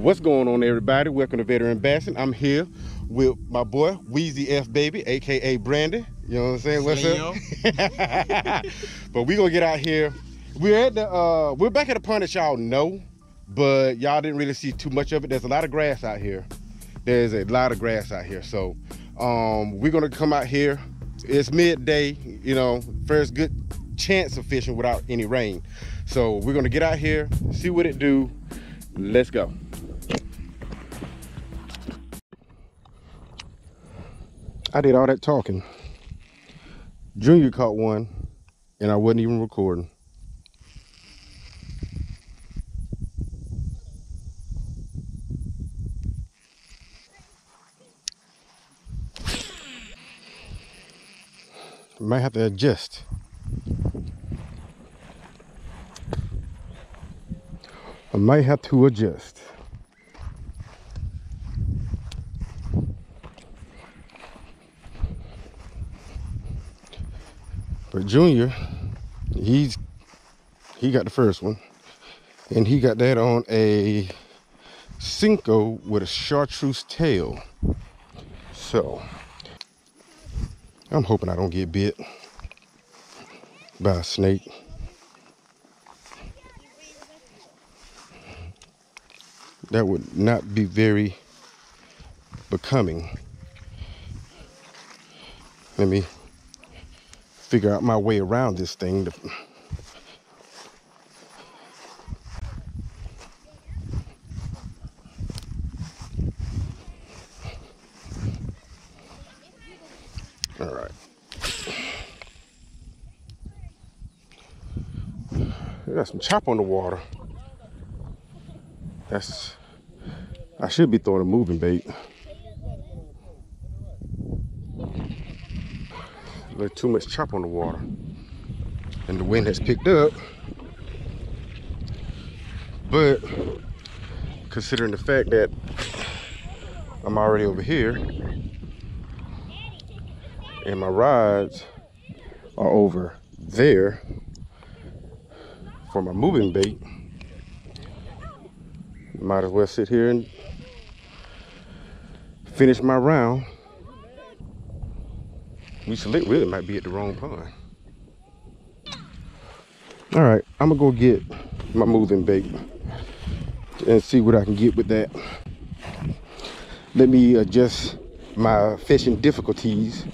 What's going on, everybody? Welcome to Veteran Bassin. I'm here with my boy Weezy F Baby, aka Brandon. You know what I'm saying? What's up? But we gonna get out here. We're at the we're back at the pond that y'all know, but y'all didn't really see too much of it. There's a lot of grass out here. There's a lot of grass out here. So we're gonna come out here. It's midday, you know, first good chance of fishing without any rain. So we're gonna get out here, see what it do. Let's go. I did all that talking. Junior caught one, and I wasn't even recording. Might have to adjust. I might have to adjust. But Junior, he got the first one, and he got that on a Cinco with a chartreuse tail. So I'm hoping I don't get bit by a snake. That would not be very becoming. Let me figure out my way around this thing. All right. We got some chop on the water. That's, I should be throwing a moving bait. There's too much chop on the water, and the wind has picked up, but considering the fact that I'm already over here and my rods are over there for my moving bait, might as well sit here and finish my round. We really might be at the wrong pond. All right, I'm gonna go get my moving bait and see what I can get with that. Let me adjust my fishing difficulties,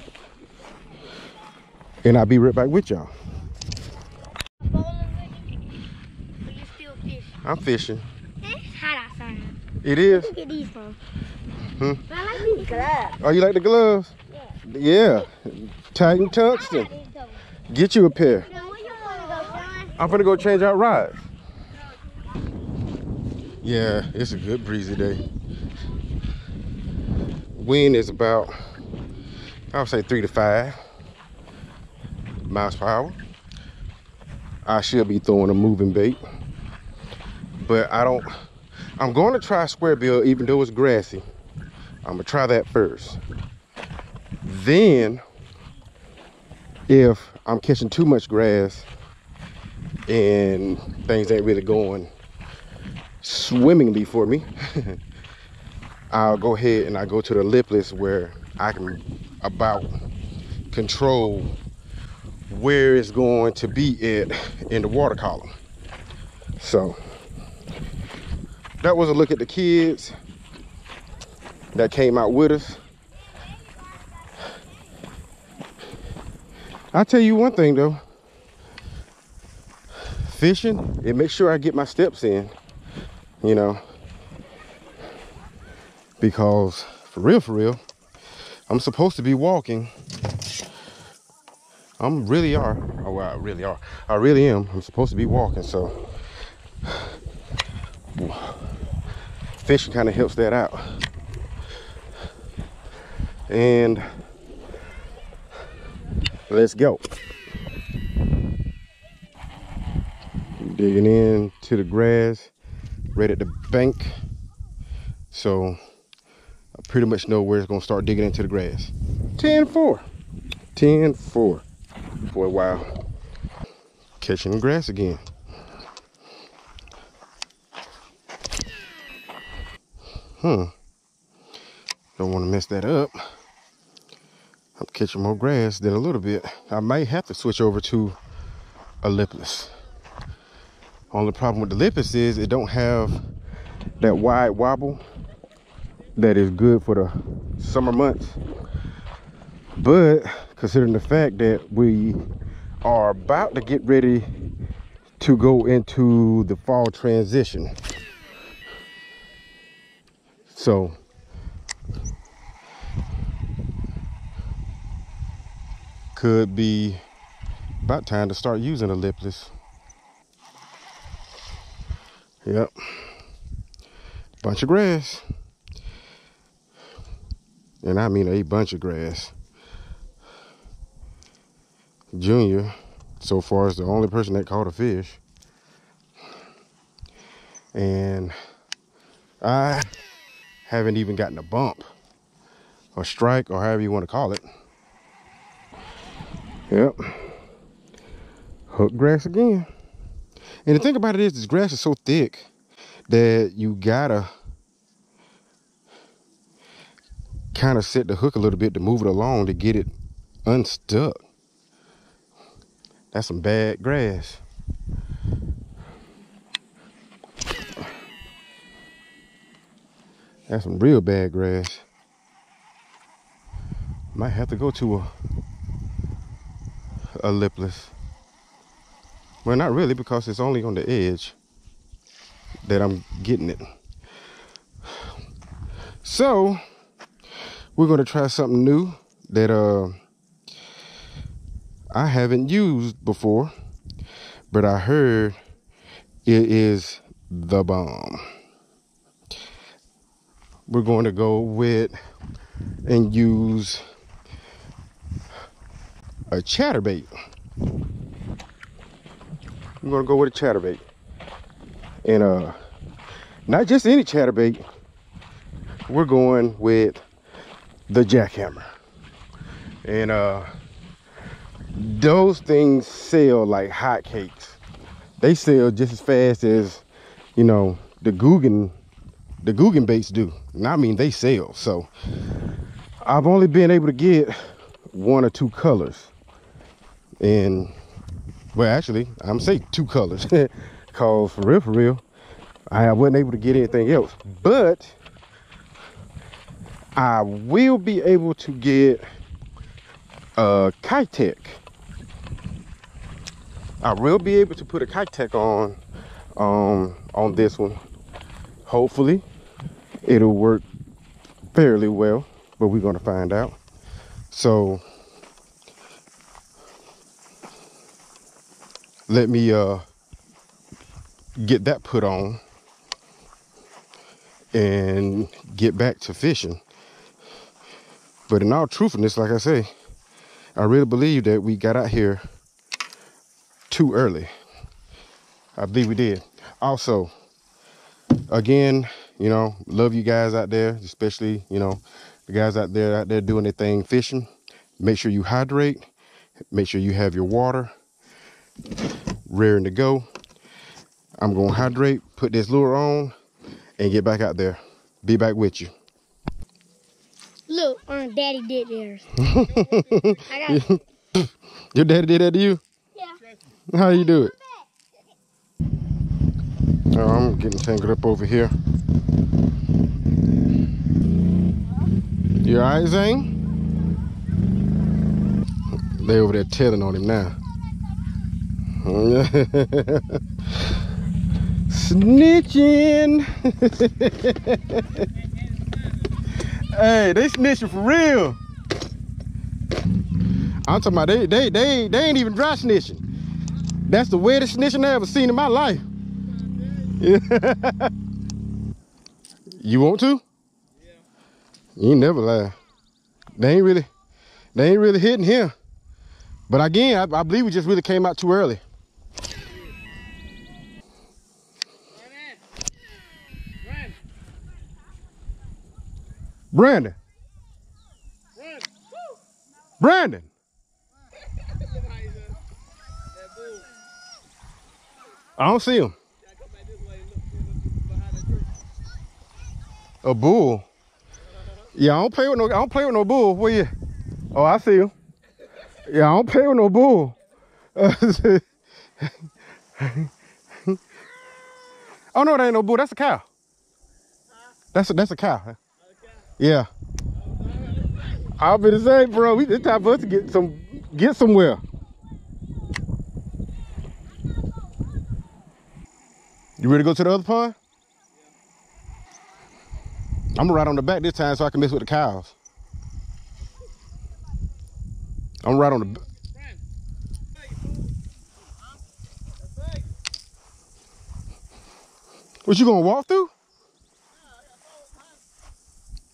and I'll be right back with y'all. I'm fishing. It's hot outside. It is? Where did you get these from? I like these gloves. Oh, you like the gloves? Yeah, Titan tungsten. Get you a pair. I'm gonna go change our rods. Yeah, it's a good breezy day. Wind is about, I would say, 3 to 5 miles per hour. I should be throwing a moving bait, but I don't. I'm going to try square bill, even though it's grassy. I'm gonna try that first. Then, if I'm catching too much grass and things ain't really going swimmingly for me, I'll go ahead and I go to the lipless, where I can about control where it's going to be at in the water column. So that was a look at the kids that came out with us. I'll tell you one thing though, fishing, it makes sure I get my steps in, you know, because for real, I'm supposed to be walking. I really am. I'm supposed to be walking, so fishing kind of helps that out. And let's go. Digging into the grass right at the bank. So I pretty much know where it's gonna start digging into the grass. 10-4. 10-4 for a while. Catching the grass again. Don't want to mess that up. I'm catching more grass than a little bit. I may have to switch over to a lipless. Only problem with the lipless is it don't have that wide wobble that is good for the summer months. But considering the fact that we are about to get ready to go into the fall transition, so could be about time to start using a lipless. Yep, bunch of grass, and I mean a bunch of grass. Junior, so far, is the only person that caught a fish, and I haven't even gotten a bump or strike or however you want to call it. Yep, hook grass again. And the thing about it is, this grass is so thick that you gotta kind of set the hook a little bit to move it along to get it unstuck. That's some bad grass. That's some real bad grass. Might have to go to a lipless. Well, not really, because it's only on the edge that I'm getting it. So we're going to try something new that I haven't used before, but I heard it is the bomb. We're going to go with and use a chatterbait. I'm going to go with a chatterbait, and not just any chatterbait. We're going with the Jackhammer, and those things sell like hotcakes. They sell just as fast as, you know, the Googan baits do. And I mean, they sell. So I've only been able to get one or two colors, and well, actually, I'm saying two colors, cause for real, I wasn't able to get anything else. But I will be able to get a Kitec. I will be able to put a Kitec on this one. Hopefully, it'll work fairly well, but we're gonna find out. So let me get that put on and get back to fishing. But in all truthfulness, like I say, I really believe that we got out here too early. I believe we did. Also, again, you know, love you guys out there, especially, you know, the guys out there doing their thing fishing. Make sure you hydrate. Make sure you have your water rearing to go. I'm gonna hydrate, put this lure on, and get back out there. Be back with you. Look, daddy did theirs. I got it. Your daddy did that to you? Yeah. How you do it? Oh, I'm getting tangled up over here. You alright, Zane? They over there telling on him now. Snitching. Hey, they snitching for real. I'm talking about they ain't even dry snitching. That's the wettest snitching I ever seen in my life. You want to? Yeah. You ain't never lie. They ain't really hitting here. But again, I believe we just really came out too early. Brandon. Brandon. I don't see him. A bull? Yeah, I don't play with no bull. Where you? Oh, I see you. Yeah, I don't play with no bull. Oh no, that ain't no bull. That's a cow. Huh? That's a cow. Huh? Yeah. I'll be the same, bro. It's time for us to get somewhere. You ready to go to the other pond? I'm gonna ride on the back this time so I can mess with the cows. I'm right on the. What you gonna walk through?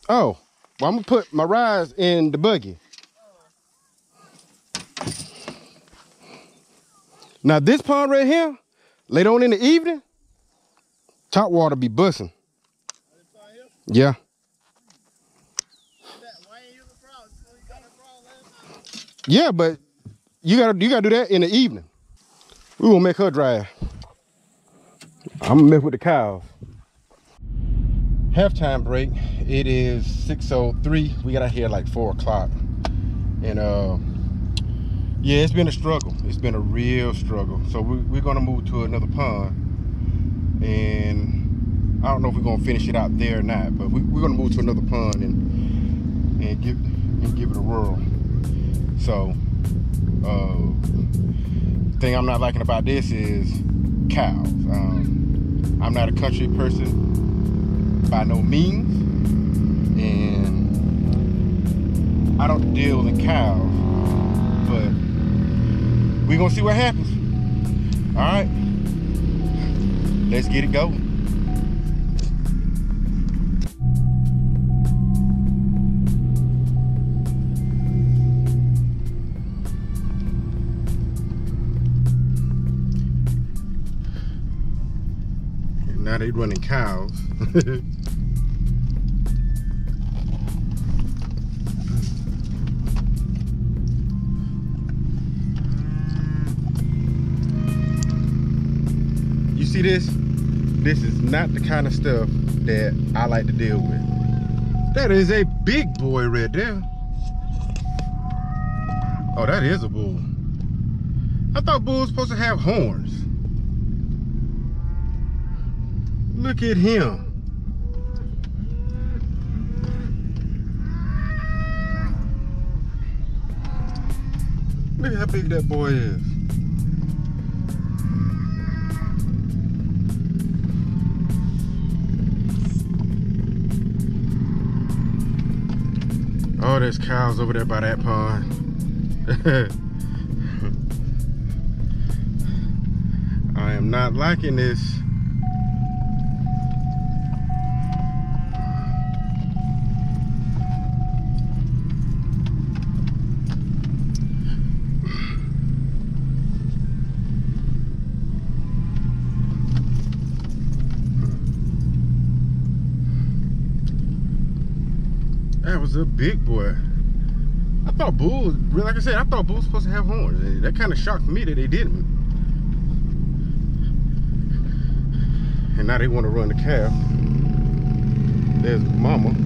Oh, well, I'm gonna put my rides in the buggy. Now this pond right here, later on in the evening, top water be busting. Yeah. Yeah, but you gotta do that in the evening. We gonna make her drive. I'm gonna mess with the cows. Halftime break. It is 6:03. We got out here at like 4 o'clock, and yeah, it's been a struggle. It's been a real struggle. So we're gonna move to another pond, and I don't know if we're gonna finish it out there or not. But we're gonna move to another pond and give it a whirl. So, thing I'm not liking about this is cows. I'm not a country person by no means, and I don't deal in cows, but we're gonna see what happens. All right, let's get it going. Now they running cows. You see this? This is not the kind of stuff that I like to deal with. That is a big boy right there. Oh, that is a bull. I thought bulls supposed to have horns. Look at him. Look at how big that boy is. Oh, there's cows over there by that pond. I am not liking this. A big boy. I thought bulls, like I said, I thought bulls supposed to have horns. That kind of shocked me that they didn't. And now they want to run the calf. There's mama.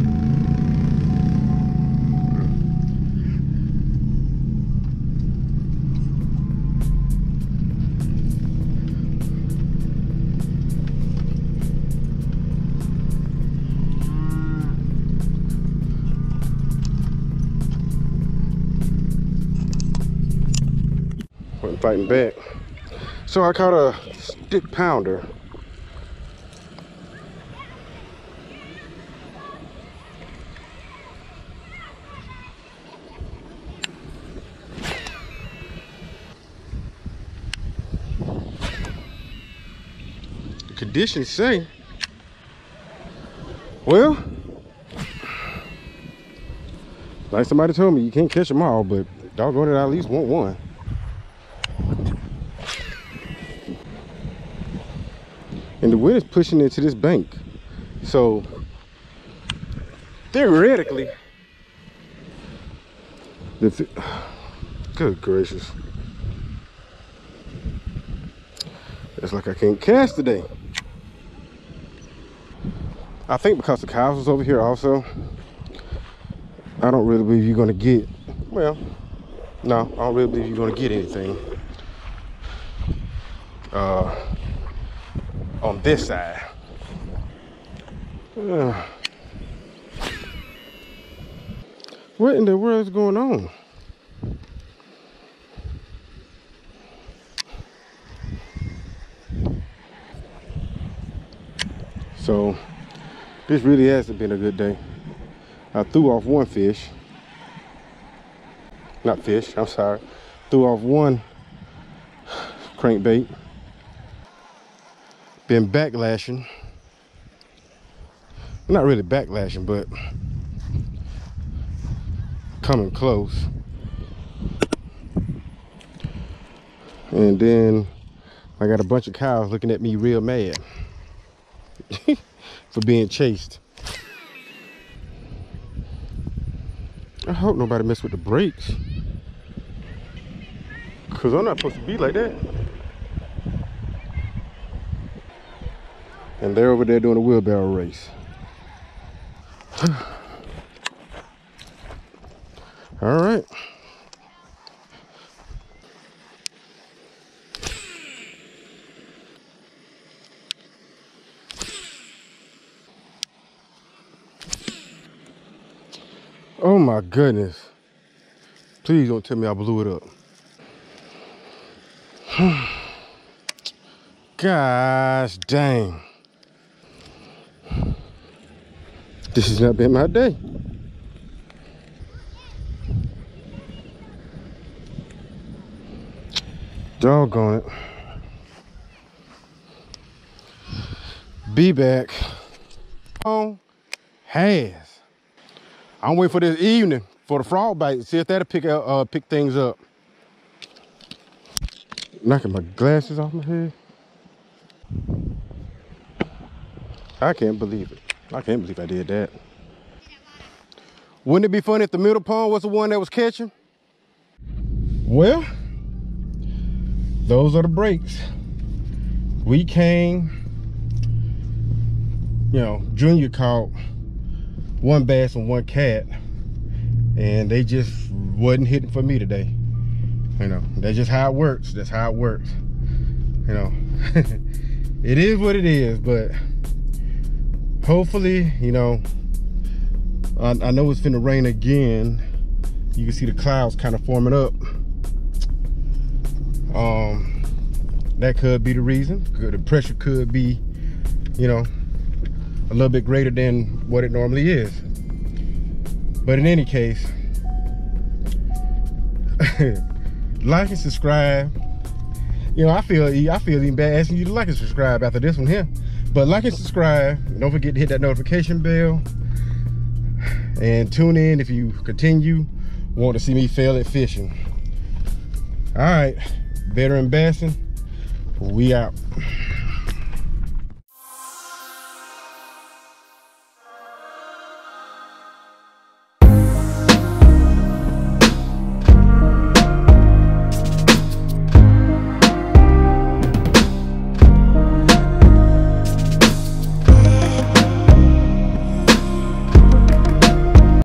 Fighting back. So I caught a stick pounder. The conditions say, well, like somebody told me, you can't catch them all, but doggone it, I at least want one. And the wind is pushing into this bank. So theoretically, good gracious. It's like I can't cast today. I think because the cows was over here also, I don't really believe you're gonna get, well, no, I don't really believe you're gonna get anything on this side. What in the world is going on? So this really hasn't been a good day. I threw off one fish. Not fish, I'm sorry. Threw off one crankbait. Been backlashing. Not really backlashing, but coming close. And then I got a bunch of cows looking at me real mad for being chased. I hope nobody mess with the brakes, cause I'm not supposed to be like that. And they're over there doing a wheelbarrow race. All right. Oh my goodness. Please don't tell me I blew it up. Gosh dang. This has not been my day. Doggone it. Be back. Oh, has. I'm waiting for this evening for the frog bite. See if that'll pick things up. Knocking my glasses off my head. I can't believe it. I can't believe I did that. Wouldn't it be funny if the middle pond was the one that was catching? Well, those are the breaks. We came, you know, Junior caught one bass and one cat, and they just wasn't hitting for me today. You know, that's just how it works. That's how it works. You know, it is what it is, but hopefully, you know, I know it's finna rain again. You can see the clouds kind of forming up. That could be the reason. The pressure could be, you know, a little bit greater than what it normally is. But in any case, like and subscribe. You know, I feel even bad asking you to like and subscribe after this one here. But like and subscribe, and don't forget to hit that notification bell. And tune in if you want to see me fail at fishing. All right, Veteran Bassin, we out.